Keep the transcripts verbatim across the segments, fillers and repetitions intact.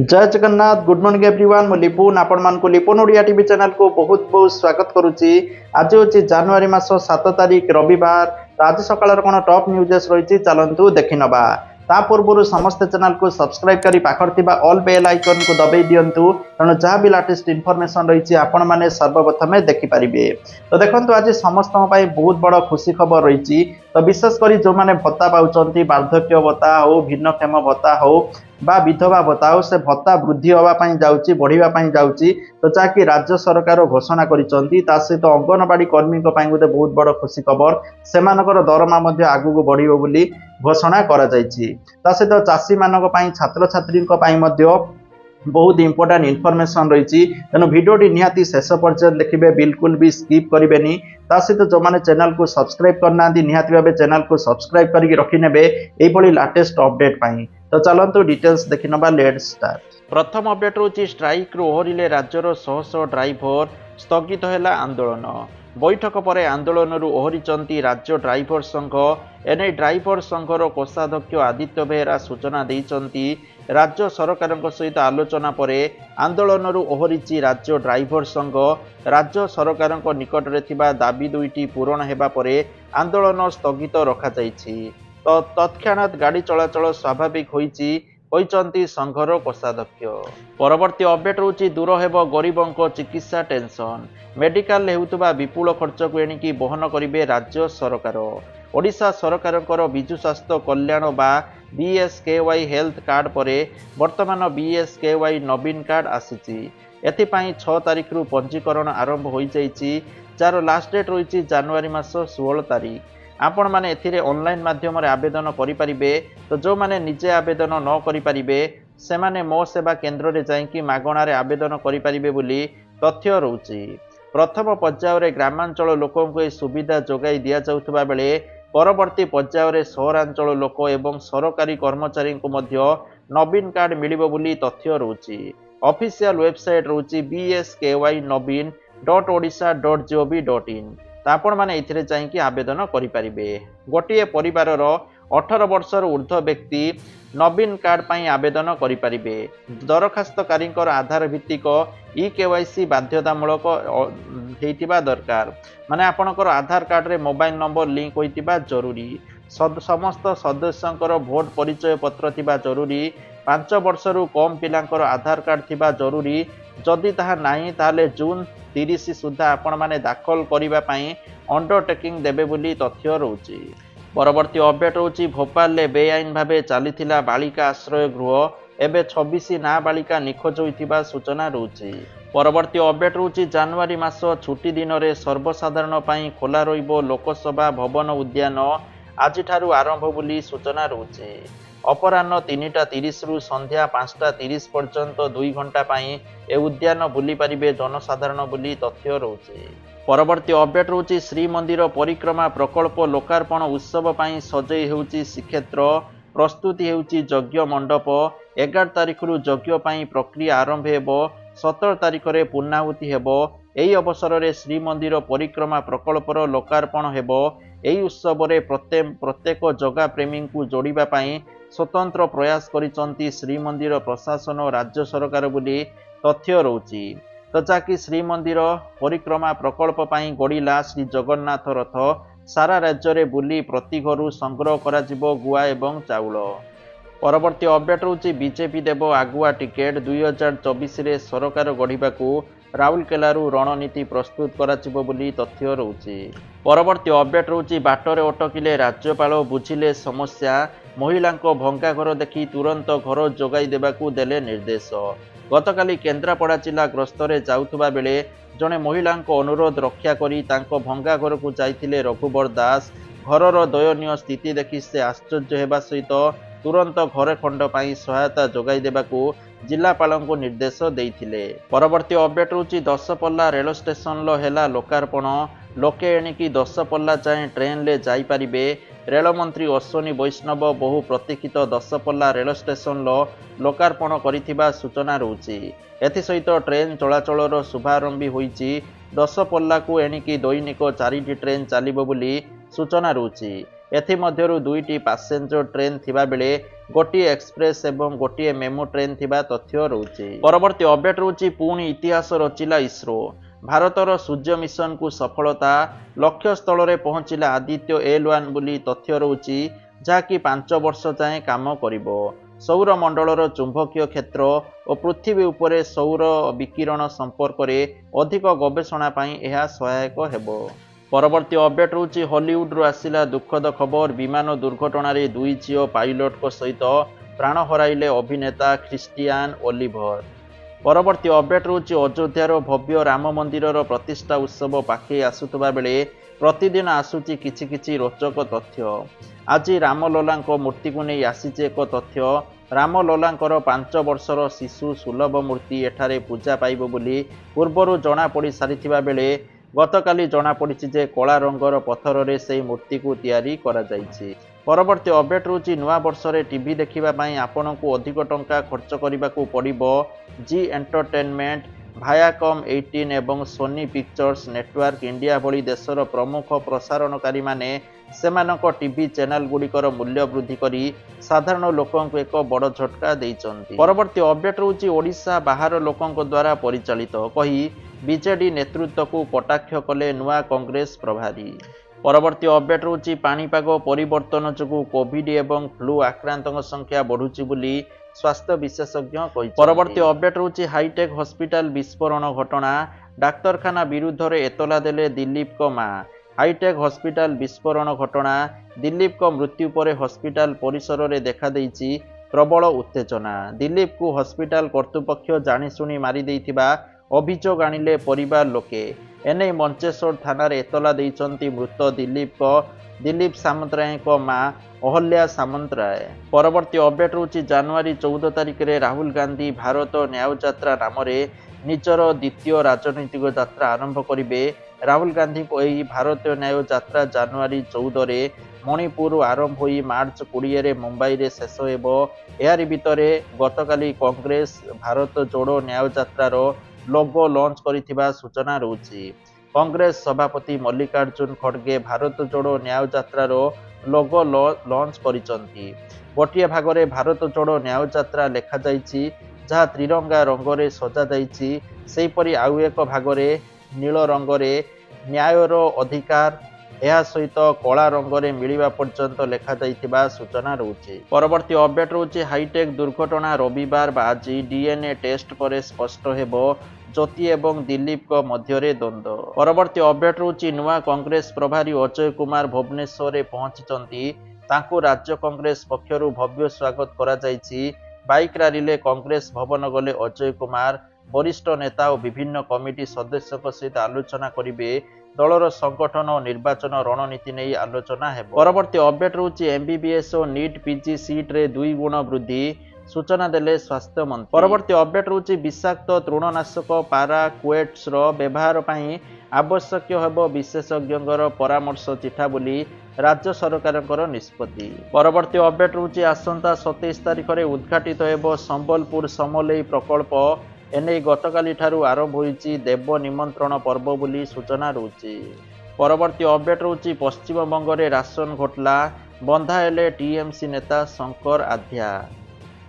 जय Jagannath good morning everyone मु लिपुन आपण मान को लिपुन ओडिया टीवी चैनल को बहुत बहुत स्वागत करूची। आज होची जनवरी मास सात तारिख रविवार। आज सकाळर कोन टॉप न्यूज़स रहिची चलंतु देखिनबा। ता पूर्व समस्त चैनल को सब्सक्राइब करी पाखर थिबा ऑल बेल आइकन को दबाई दियंतु, तणु जहा भी लेटेस्ट इन्फॉर्मेशन रहिची आपण माने सर्वप्रथमे देखि परिबे। तो देखंतु आज समस्त पई बहुत बड़ खुशी खबर रहिची। तो विशेष करी जो माने भत्ता पाउचंती वार्धक्य भत्ता हो, भिन्नक्षम भत्ता हो बा विधवा भत्ता हो, से भत्ता वृद्धि होवा पई जाउची, बढ़ीवा पई जाउची। तो चाकी राज्य सरकार घोषणा करिसंती। ता सहित अंगनवाड़ी कर्मी को पई गोटे बहुत बड़ खुशी खबर, सेमानकर दरमा मध्ये आगु बढ़ीबो बोली घोषणा करा जाईची। ता सहित चासी मानक पई, छात्र छात्री को पई मध्ये बहुत इंपोर्टेंट इनफॉरमेशन रही। तेणु भिडियोटी निहाती शेष पर्यंत देखिए, बिल्कुल भी स्किप करेंगे। ता सहित जो मैंने चैनल को सब्सक्राइब करना निहाती भाव चैनल को सब्सक्राइब करके रखिने यही लेटेस्ट अपडेट पाई। तो चलंतु डिटेल्स देखि नबा, लेट स्टार्ट। प्रथम अपडेट रोची, स्ट्राइक रु ओहरिले राज्यर शह शह ड्राइवर, स्थगित है आंदोलन। बैठक पर आंदोलन ओहरी राज्य ड्राइवर संघ। एने ड्राइवर संघर कोषाध्यक्ष आदित्य बेहरा सूचना देती, राज्य सरकार सहित आलोचना पर आंदोलन ओहरी राज्य ड्राइवर संघ। राज्य सरकार निकट में दाबी दुईटी पूरण होगापर आंदोलन स्थगित रखा जाइए। तो तत्क्षणात गाड़ी चलाचल स्वाभाविक होइछि, होइचंती संघर कोषाध्यक्ष। परवर्ती अपडेट रोची, दूर हेब गरीबों चिकित्सा टेंशन। मेडिकल हेउतबा विपुल खर्च को एणिकी बहन करेंगे राज्य सरकार। ओडिशा सरकार विजु स्वास्थ्य कल्याण बा B S K Y health card पर वर्तमान बी एस के वाई नवीन कार्ड आसीची। एथिपाई छह तारीख रु पंजीकरण आरंभ हो जाइए, जार लास्ट डेट रही जनवरी मास सोलह तारीख। आपण माने एथिरे ऑनलाइन माध्यम रे आवेदन करि परिबे। तो जो माने निजे आवेदन न करि परिबे से माने मो सेवा केंद्र रे जाई कि मागणा रे आवेदन करि परिबे बोली तथ्य रहउची। प्रथम पर्याय रे ग्रामांचल लोकन को ए सुविधा जोगाई दिया जाउतबा बेले परवर्ती पर्याय रे शहरांचल लोक एवं सरकारी कर्मचारी को मध्य नवीन कार्ड मिलिबो बोली तथ्य रहउची। ऑफिशियल वेबसाइट रहउची बी एस के वाई नवीन dot Odisha dot G O V dot in. आपण माने एथिरे चाहिए आवेदन करें। गोटे परिवार अठारह वर्ष ऊर्ध्व व्यक्ति नवीन कार्ड पर आवेदन करें। दरखास्तकारी आधार भित्तिक इ केवाईसी बाध्यतामूलक होइतिबा दरकार, माने आपणकर आधार कार्ड रे मोबाइल नंबर लिंक होइतिबा जरूरी। समस्त सदस्यंकर भोट परिचय पत्र थिबा जरूरी। पांच वर्ष रु कम पिलांकर आधार कार्ड थिबा जरूरी। जदि ताहा नाही ताले जून तीस सुधा आपण माने दाखल करिबा पई अंडरटेकिंग देबे बोली तथ्य रहउची। परवर्ती अपडेट रहउची, भोपाल ले बेआईन भाबे चालिथिला बालिका आश्रय गृह, एबे छब्बीस नाबालिका निखोज होइथिबा सूचना रहउची। परवर्ती अपडेट रहउची, जनवरी मास छुट्टी दिन रे सर्वसाधारण पई खोला रहिबो लोकसभा भवन उद्यान, आज ठारू आरंभ बोली सूचना रहउची। अपराह्न तीनटा तीस रु संध्या पांचटा तीस पर्यंत दुई घंटा पाई ए उद्यान बुली पारे जनसाधारण बोली तथ्य रहउची। परवर्ती अपडेट रहउची, श्रीमंदिर परिक्रमा प्रकल्प लोकार्पण उत्सव पाई सजई हेउची श्रीक्षेत्र, प्रस्तुति हेउची यज्ञ मंडप। एगार तारिख रु यज्ञ पाई प्रक्रिया आरंभ हेबो, सतर तारिख रे पूर्णाहुति हेबो। एही अवसर रे श्रीमंदिर परिक्रमा प्रकल्पर लोकार्पण हेबो। एही उत्सव रे प्रत्येक प्रत्येक जगा प्रेमी को जोड़िबा पाई स्वतंत्र प्रयास करिसंती श्रीमंदिर प्रशासन और राज्य सरकार बोली तथ्य रहउची। तो जाकि श्रीमंदिर परिक्रमा प्रकल्प पाई गड़िला श्री जगन्नाथ रथ सारा राज्य रे बुली प्रति घरु संग्रह करा जिवो गुआ एवं चाउल। परवर्ती अपडेट रहउची, बीजेपी देव आगुआ टिकेट, दुई हजार चौबीस रे सरकार गढ़िबाकू राउरकेलू रणनीति प्रस्तुत कराजिवो बोली तथ्य रहउची। परवर्ती अपडेट रहउची, बाटरे अटकिले राज्यपाल, बुझिले समस्या, महिलांको भंगा घर देखि तुरंत घर जोगाई देबाकू देले निर्देश। गतकाली केन्द्रापड़ा जिला ग्रस्तरे जाउथबा बेले जणे महिलांको अनुरोध रक्षा करी तांको भंगा घरकू जाइथिले रघुवर दास। घरर दयनीय स्थिति देखि से आश्चर्य हेबा सहित तुरंत घर खंड पाई सहायता जोगाई देबाकू जिलापालंको निर्देश देइथिले। परवर्ती अपडेट रहउची, दसपल्ला रेल स्टेशन लो हेला लोकार्पण, लोके एणिकी दसपल्ला जाए ट्रेन ले जाई पारिबे। रेल मंत्री अश्वनी वैष्णव बहु प्रतीक्षित दसपल्ला रेल स्टेशन लो लोकार्पण करिथिबा सूचना रहउची। एथि सहित ट्रेन चलाचलर शुभारंभ होइची। दसपल्ला को एणिकी दैनिक चारिटी ट्रेन चलिबो बोली सूचना रहउची। एथिमध्यरु दुईटी पैसेंजर ट्रेन थिबा बेले गोटिए एक्सप्रेस एवं गोटिए मेमो ट्रेन थिबा तथ्य रहउची। परवर्ती अपडेट रहउची पुणी इतिहास रचिला इसरो। भारतर सूर्य मिशन को सफलता, लक्ष्य स्थल रे पहुंचिला आदित्य एल वन बोली तथ्य रहउची, जाकी पांच वर्ष जाए काम करिवो। सौर मंडलर चुंबकीय क्षेत्र और पृथ्वी उपरे सौर विकिरण संपर्क में अधिक गवेषणा यह सहायक हेबो। परवर्ती अपडेट रहउची हॉलीवुड रो आसिला दुखद खबर, विमान दुर्घटना रे दुई झियो पायलट को सहित प्राण हराइले अभिनेता क्रिस्टियान ओलिभर। परवर्ती अपडेट रहउची अयोध्यार भव्य राम मंदिरर प्रतिष्ठा उत्सव पाखे आसुतबा बेले प्रतिदिन आसुची किछि किछि रोचक तथ्य। आज रामललांको मूर्ति को नहीं आसीचे एक तथ्य, रामललांकर पांच वर्षर शिशु सुलभ मूर्ति एठारे पूजा पाइबो बोली पूर्वरु जना पड़ी सारिथिबा बेले गतकाली जना पड़िछि जे कला रंगर पत्थर रे सेही मूर्ति को तयारी करा जायछि। परवर्ती अपडेट रहउछि नवा वर्ष रे टीवी देखिबा पई आपनकु अधिक टंका खर्च करिबाकु पड़िबो। जी एंटरटेनमेंट, भायाकम अठारह एवं सोनी पिक्चर्स नेटवर्क इंडिया भली देशर प्रमुख प्रसारणकारी माने सेमानक टीवी चैनल गुड़िकर मूल्य वृद्धि करी साधारण लोकंकु एक बड़ झटका देइचंती। परवर्ती अपडेट रहउछि ओडिशा बाहर लोकंक द्वारा परिचालित कही बीजेडी नेतृत्व को कटाक्ष कले नुआ कांग्रेस प्रभारी। परवर्ती अपडेट रहउछि पानीपाग परिवर्तन जोगु कोविड एवं फ्लू आक्रांतक संख्या बढ़ुछि बोली स्वास्थ्य विशेषज्ञ कहि। परवर्ती अपडेट रहउछि हाईटेक हॉस्पिटल विस्फोरण घटना, डाक्तरखाना विरुद्ध रे एतला देले दिलीप को मां। हाईटेक हॉस्पिटल विस्फोरण घटना, दिलीप को मृत्यु परे हॉस्पिटल परिसर रे देखा देइछि प्रबल उत्तेजना। दिलीप को हॉस्पिटल कर्तृपक्ष जानि सुनी मारि देइथिबा अभियोग आनिले परिवार लोके। एने मंचेश्वर थाना रे एतला देइचंती मृत दिलीप को दिलीप सामंतराय को मां अहल्या सामंतराय। परवर्ती अपडेट रहउछि जनवरी चौदह तारिख रे राहुल गांधी भारत न्याय यात्रा नाम रे निजर द्वितीय राजनीतिक यात्रा आरंभ करिवे। राहुल गांधी को एही भारत न्याय यात्रा जनवरी चौदह रे मणिपुर आरंभ होई मार्च बीस रे मुंबई रे शेष हेबो। एहार भितरे गतकाली कांग्रेस भारत जोड़ो न्याय यात्रा रो लोगो लॉन्च करिथिबा सूचना रहउछि। कांग्रेस सभापति मल्लिकार्जुन खड़गे भारत जोड़ो न्याय यात्रार लोगो लॉन्च करिसंती। गोटे भाग में भारत जोड़ो न्याय यात्रा लेखा जाइछि जहा त्रिरंगा रंग रे सजा जाइछि, सेहीपरि आउ एक भाग में नील रंग रे न्यायर अधिकार यह सहित कला रंग रे मिलिबा पर्यंत लेखा जाइथिबा सूचना रहउछि। परवर्ती अपडेट रहउछि हाईटेक दुर्घटना रविवार आज डीएनए टेस्ट पर स्पष्ट हेबो। ज्योति एवं दिलीप को मध्य द्वंद्व। परवर्ती अपडेट रहउछि नुआ कांग्रेस प्रभारी अजय कुमार भुवनेश्वर पहुंची, तांको राज्य कांग्रेस पक्षर भव्य स्वागत करा जाइछि। बाइक रैली कांग्रेस भवन गले अजय कुमार वरिष्ठ नेता और विभिन्न कमिटी सदस्यों सहित आलोचना करेंगे। दलर संगठन और निर्वाचन रणनीति नहीं आलोचना है। परवर्ती अपडेट रहउछि एमबीबीएस और नीट पीजी सीट रे दुई गुण वृद्धि सूचना देले स्वास्थ्य मंत्री। परवर्ती अपडेट रहउछि विषाक्त तृणनाशक पाराक्वेट्स रो व्यवहार पई आवश्यक हेबो विशेषज्ञर परामर्श चिठा बोली राज्य सरकारंकर निष्पत्ति। परवर्ती अपडेट रहउछि आसंता सतैश तारिख रे उद्घाटित हेबो संबलपुर समलेई प्रकल्प। एने गतकाली ठारू आरंभ होईछि देव निमंत्रण पर्व बोली सूचना रहउछि। परवर्ती अपडेट रहउछि पश्चिमबंग रे राशन घोटला, बंधा हेले टीएमसी नेता शंकर आध्या।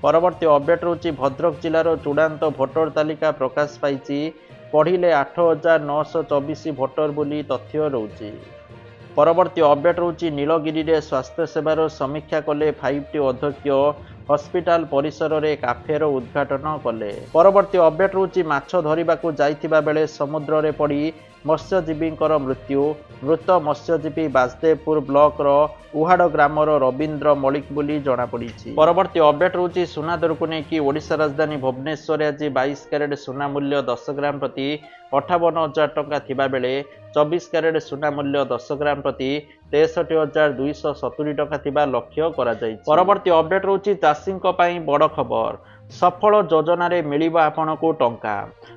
परवर्ती अपडेट रहउछि भद्रक जिलार चूड़ांत भोटर तालिका प्रकाश पाइछि, पढ़िले आठ हजार नौश चौबीस भोटर बोली तथ्य रहउछि। परवर्ती अपडेट रहउछि नीलगिरी रे स्वास्थ्य सेवार समीक्षा कले फाइव टी अध्यक्ष, हॉस्पिटल परिसर रे काफेर उद्घाटन कले। परवर्ती अपडेट रहउछि माछ धरिबाकू जाइथिबा बेले समुद्र रे पड़ी मत्स्यजीवींकर मृत्यु। मृत मत्स्यजीवी बाजदेवपुर ब्लॉक रो उहाड़ ग्रामर रवींद्र मलिक बोली जना पड़िछि। परवर्ती अपडेट रहउछि सुना दरकू नै कि ओडिशा राजधानी भुवनेश्वर आज बाईस क्यारेट सुना मूल्य दस ग्राम प्रति अठावन हजार टंका थिबा बेले चौबीस क्यारेट सुना मूल्य दस ग्राम प्रति तेसठी हजार दुईश सतुरी टंका थिबा लक्ष्य कराଯାଇଛି। परवर्ती अपडेट रहउछि चाषींक पई बड़ खबर, सफल योजना रे मिलिबा आपनको टंका।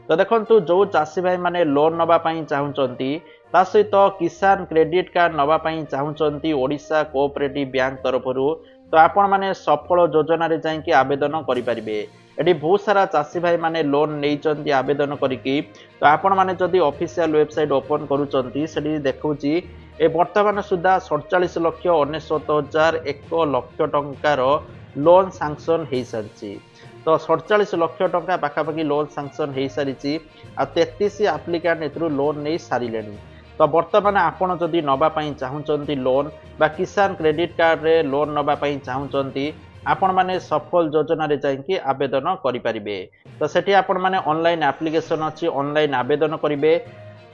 तो देखंतु जो चाषी भाई माने लोन नबा पई चाहुचंती ता सहित किसान क्रेडिट कार्ड नबा पई चाहुचंती ओडिशा कोऑपरेटिव बैंक तरफरु, तो आपण माने सफल योजना रे जाई कि आवेदन करि परिबे। एडी बहुत सारा चाषी भाई माने लोन नै चंती आवेदन करिकि, तो आपण माने जदी ऑफिशियल वेबसाइट ओपन करूचंती सेडी देखौची ए बर्तमान सुधा सैंतालीस लाख उनसठ हजार एक लाख टंकार लोन सैंक्शन हो सारी तो सैंतालीस लाख टंका पाखापाखि लोन सैंक्शन हो सारी आ तैंतीस आप्लिकेंट एथु लोन नहीं सारे तो बर्तमान आपण जदि नवापाई चाहते लोन बा किसान क्रेडिट कार्ड रे लोन नवापाई चाहते आपण माने सफल योजना रे जाइकि आवेदन करें तो सेठी आपण माने ऑनलाइन एप्लिकेशन अच्छी ऑनलाइन आवेदन करेंगे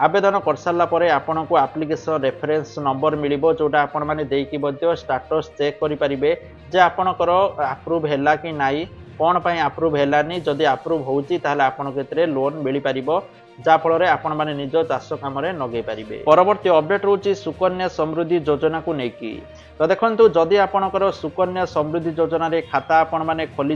आवेदन कर सारापर आपण को एप्लिकेशन रेफरेंस नंबर मिल जोटा आपण माने देकी बद्य स्टेटस चेक करेंगे जे आपणकर अप्रूव हैला कि नाई कौन पाई अप्रूव हैलानी जदि अप्रूव होउची ताले आपण केतरे लोन मिल पारिबो जाफल आपण माने निज चाष काम लगे पारे। परवर्ती अपडेट रोची सुकन्या समृद्धि योजना को लेकिन तो देखो जदि आपणकर सुकन्या समृद्धि योजना रे खाता आपण माने खोली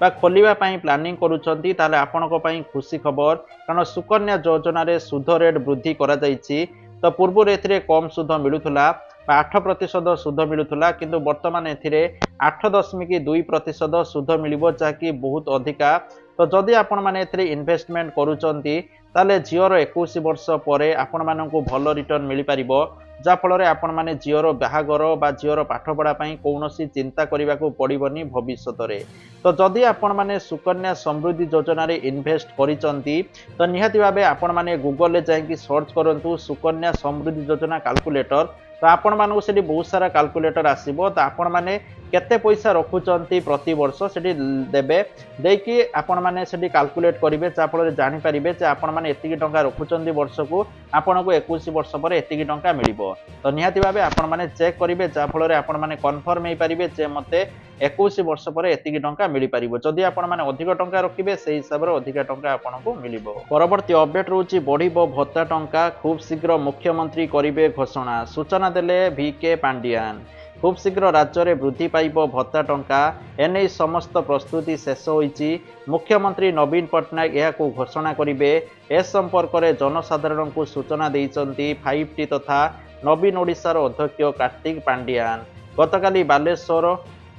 बा खोलिबा पई प्लानिंग करूछंती ताले आपणको पई खुशी खबर कारण सुकन्या योजना रे सुध रेट वृद्धि करा जाईची तो पूर्व एथिरे कम सुध मिलुथला आठ प्रतिशत सुध मिलुथला किंतु वर्तमान एथिरे आठ दशमिक दुई प्रतिशत सुध मिलिबो जाकि बहुत अधिका तो जदि आपण माने इन्वेस्टमेंट करूचंती ताले जिओर इक्कीस वर्ष परे आपण माननकु भल रिटर्न मिल पारिबो जाफल आपण माने जिओर बाहागर बा जिओर पाठपढ़ा कौनसी चिंता करने को पड़ोनी भविष्य में तो जदि आपण माने सुकन्या समृद्धि योजना रे इन्वेस्ट करिसंती तो निहाती भाबे आपण माने गूगल जाइकि सर्च करंतु सुकन्या समृद्धि योजना कैलकुलेटर तो आपण मानू से बहुत सारा कैलकुलेटर आसीबो तो आपण माने केते पैसा रखुचंती प्रति वर्ष सेठी देबे देकी आपण माने सेठी कैलकुलेट करिवे जाफल रे जानि परिबे जे आपण माने एतिकी टंका रखुचंती वर्ष को आपण को इक्कीस वर्ष पर एतिकी टंका मिलिबो तो निहाती भाबे आपण माने चेक करिवे जाफल रे आपण माने कंफर्म हे परिबे जे मते इक्कीस वर्ष पर एतिकी टंका मिलि परिबो जदि आपण माने अधिक टंका रखिबे से हिसाब रे अधिक टंका आपण को मिलिबो। परवर्ती अपडेट रहूची बढिबो भत्ता टंका खूब शीघ्र मुख्यमंत्री करिवे घोषणा सूचना देले भीके पांडियान खूब शीघ्र राज्य में वृद्धि पाइब भत्ता टंका एने समस्त प्रस्तुति शेष होईची मुख्यमंत्री नवीन पट्टनायक यह घोषणा करेंगे ए संपर्क में जनसाधारण को सूचना देइचंती फाइव टी तथा नवीन ओडिशार अध्यक्ष कार्तिक पांडियान गतकाली बालेश्वर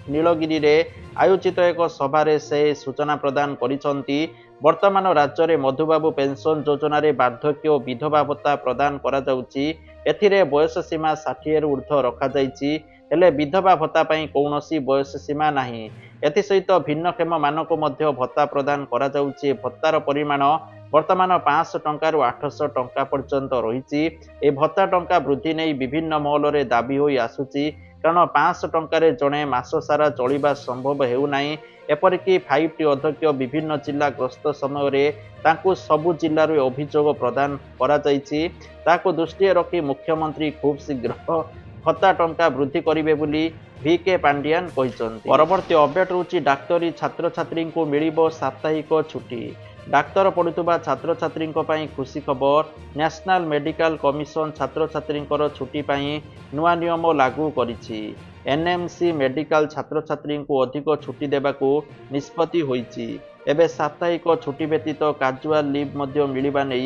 नीलगिरी रे आयोजित एक सभा से सूचना प्रदान करिसंती वर्तमान राज्य में मधुबाबू पेंशन योजना रे बार्धक्य और विधवा भत्ता प्रदान करा जाउची एथिरे बयस सीमा षाठिए रु ऊर्ध्व रखा जाइची हेले विधवा भत्ता पई कोनोसी बयस सीमा नाही एथि सहित भिन्नक्षम मानको मध्य भत्ता प्रदान करा जाउची भत्तार परिमाण वर्तमान पाँच सौ टंका रु आठ सौ टंका पर्यंत रहिची ए भत्ता टंका वृद्धि नै विभिन्न महल रे दाबी होई आसुची कारण पाँच सौ टंका रे जणे मास सारा चलिबा संभव हेउ नाही एपरिकी फाइव टी अध्यक्ष विभिन्न जिला ग्रस्त समय में सबु जिलूर अभियोग प्रदान कर दृष्टि रखी मुख्यमंत्री खूब शीघ्र भत्ता टंका वृद्धि करेंगे बोली भीके पांडियान कहते। परवर्ती अपडेट रोची डाक्तरी छात्र छात्री को मिलिबो साप्ताहिक छुट्टी डाक्तर पढ़ुवा छात्र छात्री खुशी खबर नेशनल मेडिकल कमिशन छात्र छात्री छुट्टी पाई नुआ नियम लागू करिछि एनएमसी मेडिकल छात्र छात्री को अधिक छुट्टी देवाकू निष्पत्ति होईछि एबे साप्ताहिक छुट्टी व्यतीत काजुआल लिव मध्य मिलिबा नै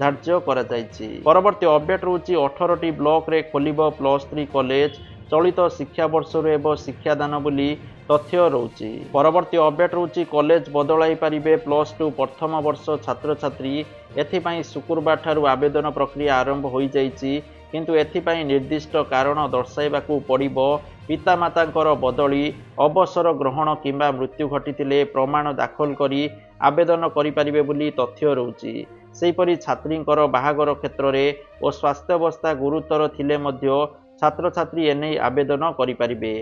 धार्य करा जाइछि। परवर्ती अपडेट रोची अठारह टी ब्लॉक रे खोलिबो प्लस थ्री कॉलेज चलित शिक्षा वर्ष रे एबो शिक्षादान बोली तथ्य रोची। परवर्ती अपडेट रोची कॉलेज बदलाई पारिबे प्लस टू प्रथम वर्ष छात्र छात्री एथिपाई शुक्रवार ठारू आवेदन प्रक्रिया आरंभ हो जाइछि किंतु एथिपाई निर्दिष्ट कारण दर्शाइबाकू पड़िबो पितामातांकर बदली अवसर ग्रहण किंबा मृत्यु घटितिले प्रमाण दाखल करी आवेदन करिपारिबे बोली तथ्य रहूची सेहिपरि छात्रींकर बाहागर क्षेत्र रे ओ स्वास्थ्य अवस्था गुरुतर थिले मध्य छात्र छात्री एने आवेदन करिपारिबे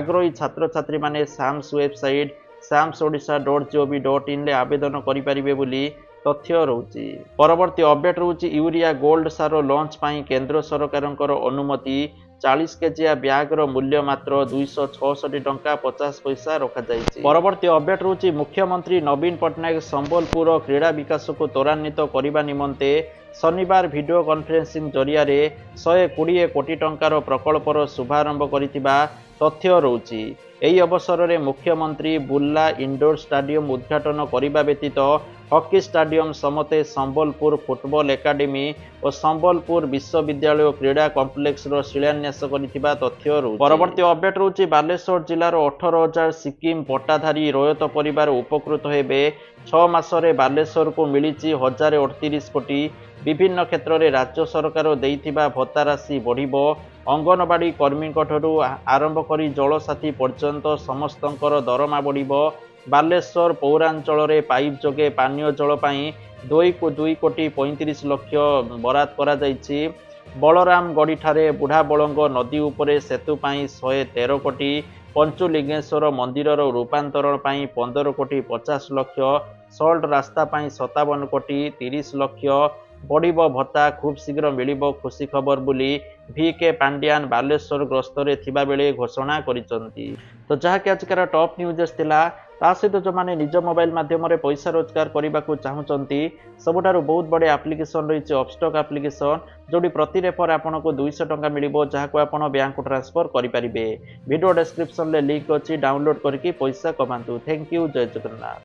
आग्रही छात्र छात्री माने SAMS website sams odisha dot gov dot in रे आवेदन करिपारिबे बोली तथ्य रोची। परवर्ती अपडेट रोची यूरिया गोल्ड सार लॉन्च पाई केंद्र सरकारंकर अनुमति चालीस केजिया ब्यागर मूल्य मात्र दो सौ छियासठ टंका पचास पैसा रखा जाइछि। परवर्ती अपडेट रोची मुख्यमंत्री नवीन पट्टनायक संबलपुर क्रीड़ा विकास को त्वरान्वित करने निमंते शनिवार वीडियो कॉन्फ्रेंसिंग जरिया रे एक सौ बीस कोटी टंकार प्रकल्पर शुभारंभ करितिबा तथ्य रोची यही अवसर में मुख्यमंत्री बुर्ला इंडोर स्टाडियम उद्घाटन करने व्यतीत हॉकी स्टाडियम समते संबलपुर फुटबॉल एकाडेमी और संबलपुर विश्वविद्यालय और क्रीड़ा कॉम्प्लेक्स रो शिलान्यास करिथिबा तथ्य रु। परवर्ती अपडेट रहूची बालेश्वर जिल्ला रो अठारह हज़ार सिक्किम पट्टाधारी रोयत परिवार उपकृत हेबे। छह मासरे बालेश्वर को मिलिची एक हज़ार अड़तीस कोटी। विभिन्न क्षेत्र में राज्य सरकार देइथिबा भत्ता राशि बढ़िबो। अंगनवाड़ी कर्मी ठू आरंभ कर जलसाथी पर्यंत समस्तंकर दरमा बढ़िबो। बालेश्वर पौरांचल में पाइप जोगे पानीय जल पाई दुई को दुई कोटी पैंतीस लक्ष बराद करा जाइछि। बलरामगढ़ी ठारे बुढ़ा बलंग नदी उपरे सेतु पाई एक सौ तेरह कोटी। पंचुलिंगेश्वर मंदिर रूपांतरण पाई पंदर कोटी पचास लक्ष। सल्ट रास्ता पाई सत्तावन कोटी तीस लक्ष बढ़िबो भत्ता खूब शीघ्र मिलिबो खुशी खबर बुली भीके पांडियान बालेश्वर ग्रस्तरे थिबा बेले घोषणा करिसंती। तो जहाँकि आजकार टॉप न्यूजेस थिला ता सहित जो माने निज मोबाइल माध्यम रे पैसा रोजगार करने को चाहते सबुठारु बहुत बड़े आप्लिकेसन रही ऑब्स्टॉक आप्लिकेसन जोड़ी प्रति रेफर आपको दुई सौ टका मिलिबो जहाँको आपण बैंक को ट्रांसफर करेंगे। वीडियो डिस्क्रिप्शन लिंक अच्छी डाउनलोड करके पैसा कमातु। Thank you. जय जगन्नाथ।